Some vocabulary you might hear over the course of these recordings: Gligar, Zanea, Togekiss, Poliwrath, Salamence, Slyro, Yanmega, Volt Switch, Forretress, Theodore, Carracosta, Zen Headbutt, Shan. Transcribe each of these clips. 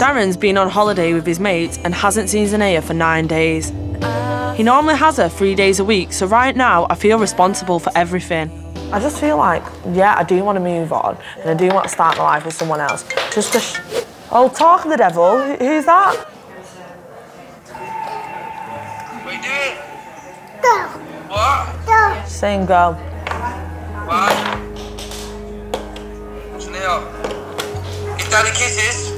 Darren's been on holiday with his mates and hasn't seen Zanea for 9 days. He normally has her 3 days a week, so right now I feel responsible for everything. I just feel like, yeah, I do want to move on and I do want to start my life with someone else. Just the I'll talk of the devil. Who's that? Wait, do it. Go. What? Go. Same girl. What? Zanea, give Daddy kisses.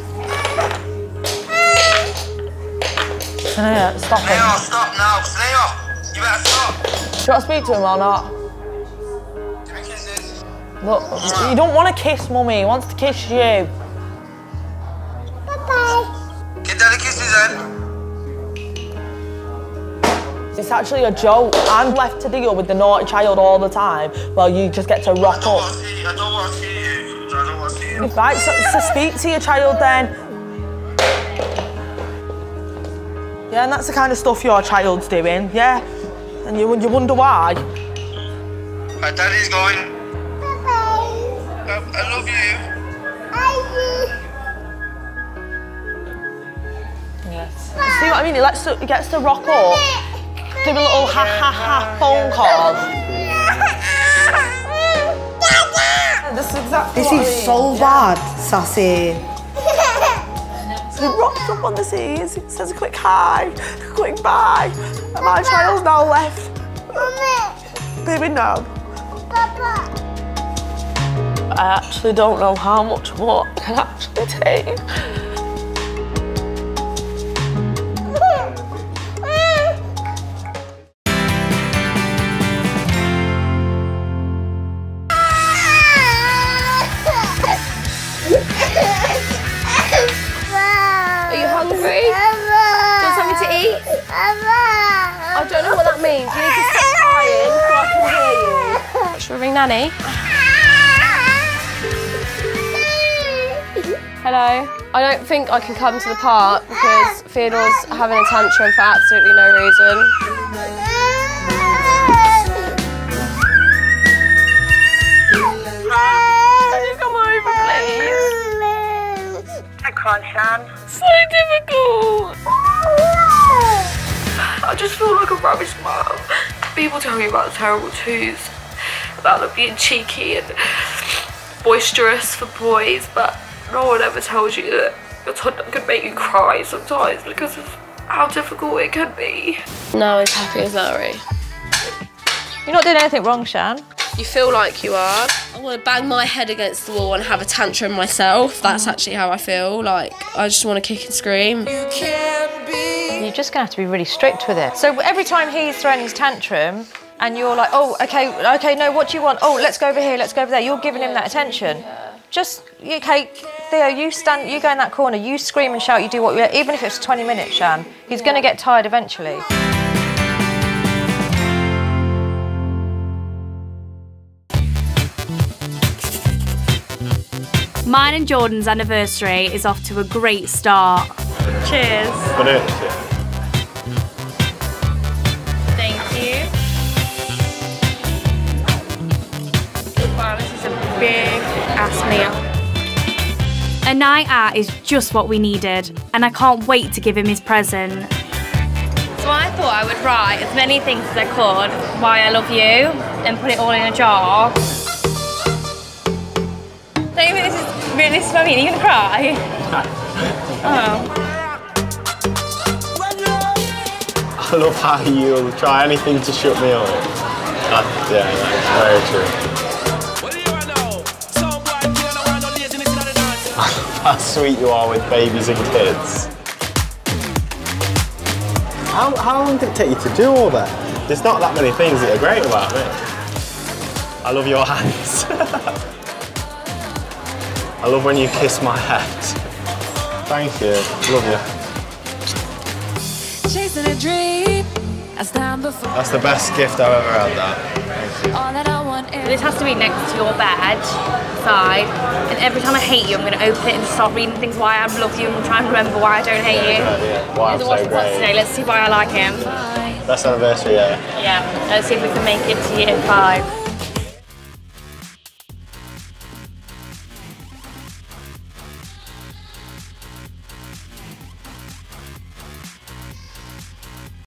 Zanea, stop it. Zanea, stop now. Zanea, you better stop. Do you want to speak to him or not? Look, you don't want to kiss Mummy, he wants to kiss you. Bye-bye. Give Daddy kisses then. It's actually a joke. I'm left to deal with the naughty child all the time while you just get to rock up. I don't want to see you. I don't want to see you. Right, so speak to your child then. Yeah, and that's the kind of stuff your child's doing, yeah? And you wonder why. My daddy's going. I love you. Yes. You see what I mean? It gets to rock up, do a little ha-ha-ha phone call. This is so bad, sassy. He rocks up on the seas, says a quick hi, a quick bye. And my child's now left. Baby, no. Papa. I actually don't know how much more I can actually take. Are you hungry? Do you want something to eat? I don't know what that means. You need to stop crying so I can hear you. Should we ring Nanny? Hello. I don't think I can come to the park because Theodore's having a tantrum for absolutely no reason. Can you come over, please? I can't, Shan. So difficult. I just feel like a rubbish mum. People tell me about the terrible twos, about them being cheeky and boisterous for boys, but no one ever tells you that your toddler can make you cry sometimes because of how difficult it can be. No one's happy as Larry. You're not doing anything wrong, Shan. You feel like you are. I want to bang my head against the wall and have a tantrum myself. That's actually how I feel. Like, I just want to kick and scream. You can't be. You're just going to have to be really strict with it. So every time he's throwing his tantrum and you're like, oh, OK, no, what do you want? Oh, let's go over here, let's go over there. You're giving him that attention. Yeah. Just, OK, Theo, you go in that corner, you scream and shout, you do what you... Even if it's 20 minutes, Shan, he's going to get tired eventually. Mine and Jordan's anniversary is off to a great start. Cheers. Thank you. Wow, this is a big-ass meal. A night out is just what we needed, and I can't wait to give him his present. So I thought I would write as many things as I could, why I love you, and put it all in a jar. Don't you think this is really smelly? Are you going to cry? Oh. I love how you'll try anything to shut me up. That's very true. How sweet you are with babies and kids. How long did it take you to do all that? There's not that many things that are great about me. I love your hands. I love when you kiss my head. Thank you. Love you. Chasing a dream. That's the best gift I've ever had, that. This has to be next to your bed, side, and every time I hate you, I'm going to open it and start reading things why I love you and try and remember why I don't hate you. Yeah. Why I'm so great. Let's see why I like him. Best anniversary, yeah. Yeah, let's see if we can make it to year 5.